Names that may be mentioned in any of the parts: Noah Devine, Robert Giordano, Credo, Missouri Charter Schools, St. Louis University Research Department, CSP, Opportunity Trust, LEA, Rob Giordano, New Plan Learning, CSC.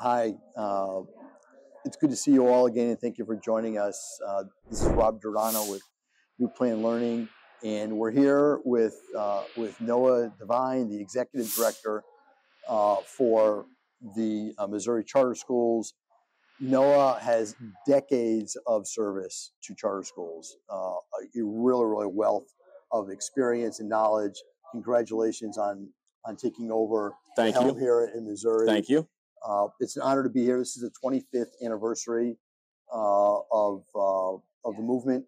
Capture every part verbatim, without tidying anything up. Hi, uh, it's good to see you all again, and thank you for joining us. Uh, this is Rob Giordano with New Plan Learning, and we're here with uh, with Noah Devine, the Executive Director uh, for the uh, Missouri Charter Schools. Noah has decades of service to charter schools, uh, a really, really wealth of experience and knowledge. Congratulations on on taking over Thank the helm you. Here in Missouri. Thank you. Uh, it's an honor to be here. This is the twenty-fifth anniversary uh, of uh, of the movement,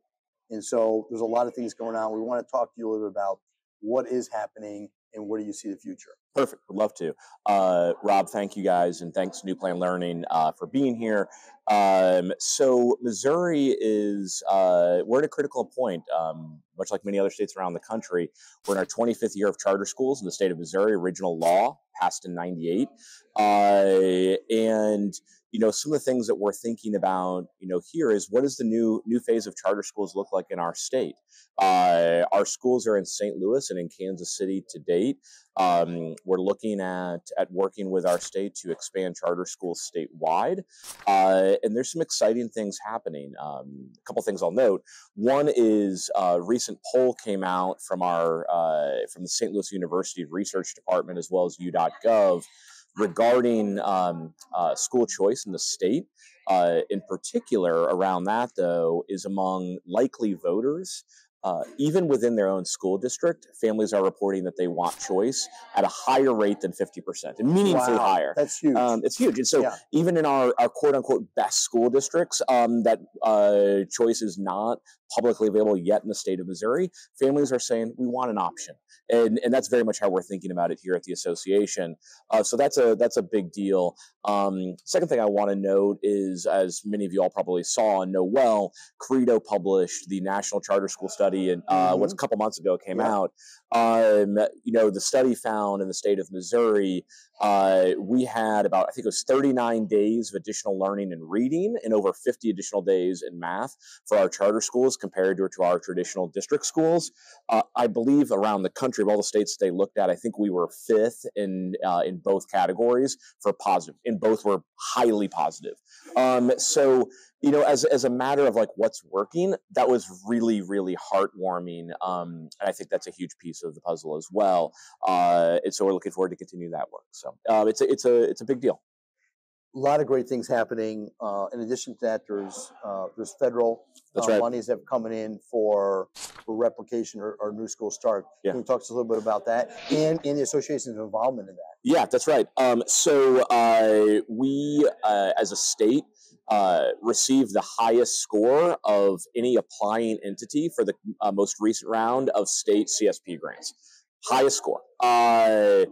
and so there's a lot of things going on. We want to talk to you a little bit about what is happening and where do you see the future. Perfect. Would love to. Uh, Rob, thank you guys, and thanks to New Plan Learning uh, for being here. Um, so Missouri is, uh, we're at a critical point, um, much like many other states around the country. We're in our twenty-fifth year of charter schools in the state of Missouri. Original law passed in ninety-eight. Uh, and, you know, some of the things that we're thinking about, you know, here is what does the new new phase of charter schools look like in our state? Uh, our schools are in Saint Louis and in Kansas City to date. Um, we're looking at, at working with our state to expand charter schools statewide. Uh, and there's some exciting things happening. Um, a couple things I'll note. One is a uh, recent poll came out from our, uh, from the Saint Louis University Research Department, as well as U dot gov, regarding um, uh, school choice in the state. Uh, in particular around that, though, is among likely voters. Uh, even within their own school district, families are reporting that they want choice at a higher rate than fifty percent, and meaningfully wow, higher. That's huge. Um, it's huge. And so yeah. even in our, our quote-unquote best school districts, um, that uh, choice is not publicly available yet in the state of Missouri, families are saying, we want an option. And, and that's very much how we're thinking about it here at the association. Uh, so that's a, that's a big deal. Um, second thing I want to note is, as many of you all probably saw and know well, Credo published the National Charter School Study. And uh, mm-hmm. what's a couple months ago came yeah. out. Um, you know, the study found in the state of Missouri, uh, we had about, I think it was thirty-nine days of additional learning and reading and over fifty additional days in math for our charter schools compared to, to our traditional district schools. Uh, I believe around the country, of all the states they looked at, I think we were fifth in, uh, in both categories for positive, and both were highly positive. Um, so, you know, as, as a matter of like what's working, that was really, really heartwarming. Um, and I think that's a huge piece of the puzzle as well, uh, and so we're looking forward to continue that work. So uh, it's a, it's a it's a big deal. A lot of great things happening. Uh, in addition to that, there's uh, there's federal uh, right. monies that have coming in for, for replication or, or new school start. Yeah. Can you talk to us a little bit about that and and the association's involvement in that? Yeah, that's right. Um, so uh, we uh, as a state. Uh, received the highest score of any applying entity for the uh, most recent round of state C S P grants. Highest score. Uh,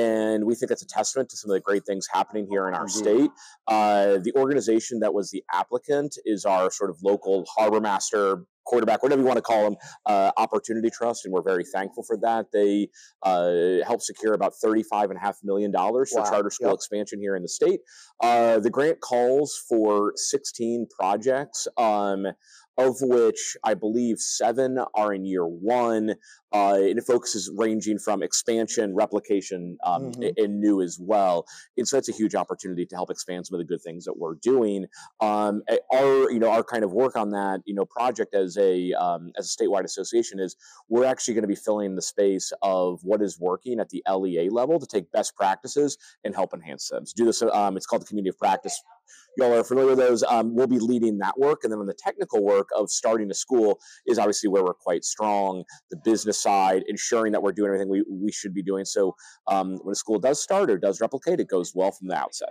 and we think that's a testament to some of the great things happening here in our mm-hmm. state. Uh, the organization that was the applicant is our sort of local harbor master, quarterback, whatever you want to call them, uh, Opportunity Trust, and we're very thankful for that. They uh, helped secure about thirty-five point five million dollars for wow. charter school yep. expansion here in the state. Uh, the grant calls for sixteen projects, um, of which I believe seven are in year one, uh, and it focuses ranging from expansion, replication, um, mm-hmm. and new as well. And so that's a huge opportunity to help expand some of the good things that we're doing. Um, our, you know, our kind of work on that, you know, project as a um, as a statewide association is we're actually going to be filling the space of what is working at the L E A level to take best practices and help enhance them. So do this. Um, it's called the Community of Practice. Y'all are familiar with those. Um, we'll be leading that work. And then on the technical work of starting a school is obviously where we're quite strong. The business side, ensuring that we're doing everything we, we should be doing. So um, when a school does start or does replicate, it goes well from the outset.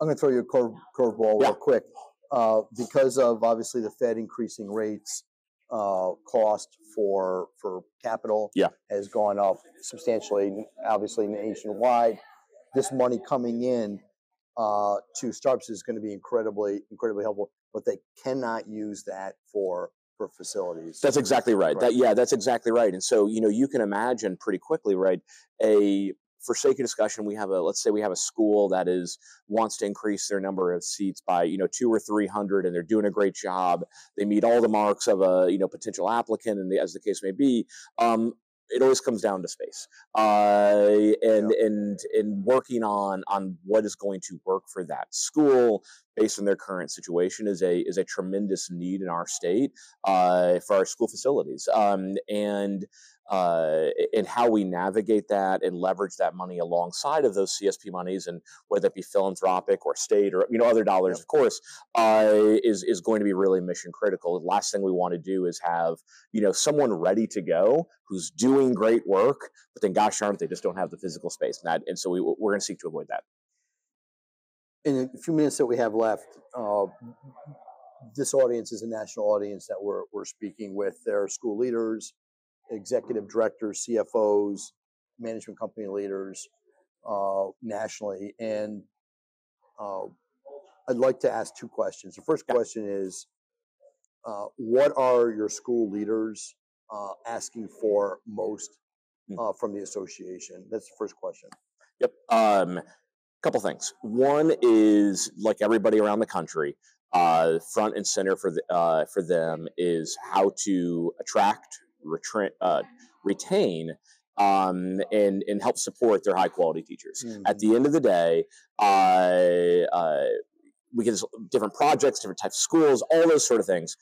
I'm going to throw you a curve, curveball yeah. real quick. Uh, because of, obviously, the Fed increasing rates, uh, cost for, for capital yeah. has gone up substantially, obviously, nationwide. This money coming in Uh, to startups is going to be incredibly, incredibly helpful, but they cannot use that for for facilities. That's exactly right. right. That yeah, that's exactly right. And so you know you can imagine pretty quickly, right? A for sake of discussion, we have a let's say we have a school that is wants to increase their number of seats by you know two or three hundred, and they're doing a great job. They meet all the marks of a you know potential applicant, and the, as the case may be. Um, it always comes down to space, uh, and yeah. and and working on on what is going to work for that school based on their current situation is a is a tremendous need in our state uh, for our school facilities, um, and uh, and how we navigate that and leverage that money alongside of those C S P monies, and whether it be philanthropic or state or you know other dollars, yeah. of course, uh, is is going to be really mission critical. The last thing we want to do is have you know someone ready to go who's doing great work, but then gosh darn it, they just don't have the physical space, and that and so we we're going to seek to avoid that. In a few minutes that we have left, uh, this audience is a national audience that we're, we're speaking with. They're school leaders, executive directors, C F Os, management company leaders uh, nationally. And uh, I'd like to ask two questions. The first question is, uh, what are your school leaders uh, asking for most uh, from the association? That's the first question. Yep. Um, Couple things. One is, like everybody around the country, uh, front and center for the, uh, for them is how to attract, retra- uh, retain, um, and and help support their high quality teachers. Mm-hmm. At the end of the day, uh, uh, we get different projects, different types of schools, all those sort of things.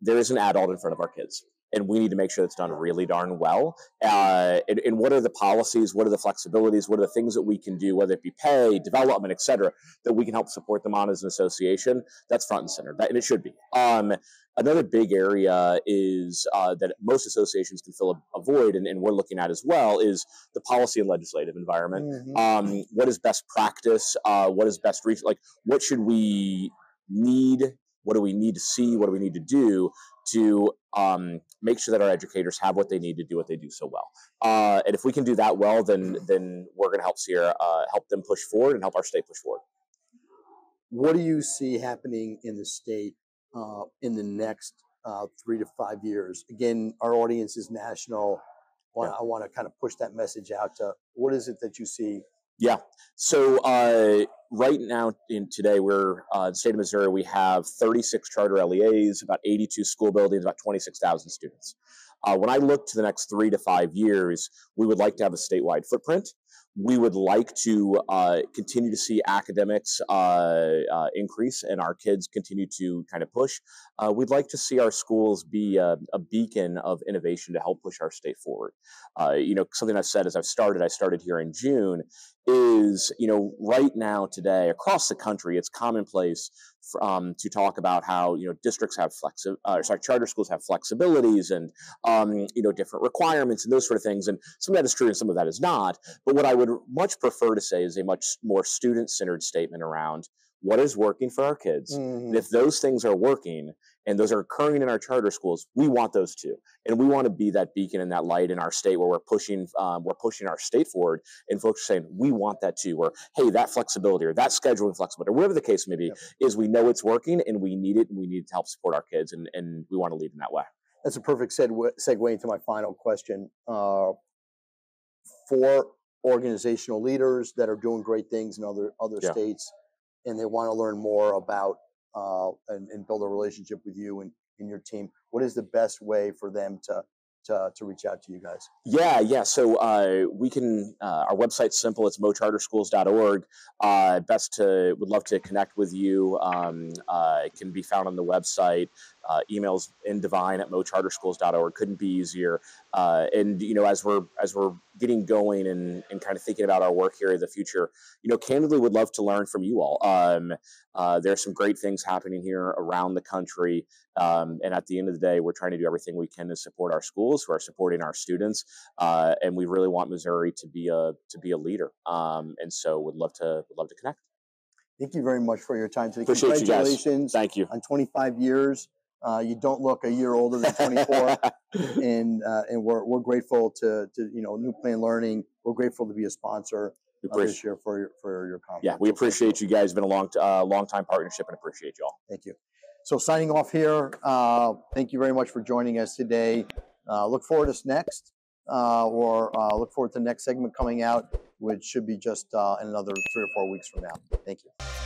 There is an adult in front of our kids, and we need to make sure that's done really darn well. Uh, and, and what are the policies? What are the flexibilities? What are the things that we can do, whether it be pay, development, et cetera, that we can help support them on as an association? That's front and center, that, and it should be. Um, another big area is uh, that most associations can fill a, a void, and, and we're looking at as well, is the policy and legislative environment. Mm-hmm. Um, what is best practice? Uh, what is best reach? Like, what should we need? What do we need to see? What do we need to do to um, make sure that our educators have what they need to do what they do so well? Uh, and if we can do that well, then then we're going to help Sierra uh, help them push forward and help our state push forward. What do you see happening in the state uh, in the next uh, three to five years? Again, our audience is national. I want, yeah. I want to kind of push that message out to what is it that you see? Yeah. So uh, right now, in today, we're uh, in the state of Missouri. We have thirty-six charter L E As, about eighty-two school buildings, about twenty-six thousand students. Uh, when I look to the next three to five years, we would like to have a statewide footprint. We would like to uh, continue to see academics uh, uh, increase, and our kids continue to kind of push. Uh, we'd like to see our schools be a, a beacon of innovation to help push our state forward. Uh, you know, something I've said as I've started, I started here in June, is, you know, right now today across the country, it's commonplace Um, to talk about how you know districts have flexi- uh, sorry, charter schools have flexibilities and um, you know different requirements and those sort of things. And some of that is true and some of that is not. But what I would much prefer to say is a much more student-centered statement around what is working for our kids. Mm-hmm. And if those things are working and those are occurring in our charter schools, we want those too. And we want to be that beacon and that light in our state where we're pushing, um, we're pushing our state forward, and folks are saying, we want that too. Or, hey, that flexibility or that scheduling flexibility, or whatever the case may be, yeah. is we know it's working and we need it and we need it to help support our kids. And, and we want to lead in that way. That's a perfect segue into my final question. Uh, for organizational leaders that are doing great things in other, other yeah. states, and they want to learn more about uh, and, and build a relationship with you and, and your team, what is the best way for them to to, to reach out to you guys? Yeah, yeah. So uh, we can, uh, our website's simple. It's mo charter schools dot org. Uh, best to, would love to connect with you. Um, uh, it can be found on the website. Uh, emails in Devine at mo charter schools dot org. Couldn't be easier. Uh, and, you know, as we're as we're getting going and, and kind of thinking about our work here in the future, you know, candidly would love to learn from you all. Um, uh, there are some great things happening here around the country. Um, and at the end of the day, we're trying to do everything we can to support our schools who are supporting our students. Uh, and we really want Missouri to be a to be a leader. Um, and so would love to would love to connect. Thank you very much for your time today. Appreciate you guys. Congratulations. Thank you. On twenty-five years. Uh, you don't look a year older than twenty-four, and uh, and we're we're grateful to to you know New Plan Learning. We're grateful to be a sponsor uh, this year for your, for your conference. Yeah, we appreciate you guys. It's been a long uh, long time partnership, and appreciate y'all. Thank you. So signing off here. Uh, thank you very much for joining us today. Uh, look forward to us next, uh, or uh, look forward to the next segment coming out, which should be just uh, in another three or four weeks from now. Thank you.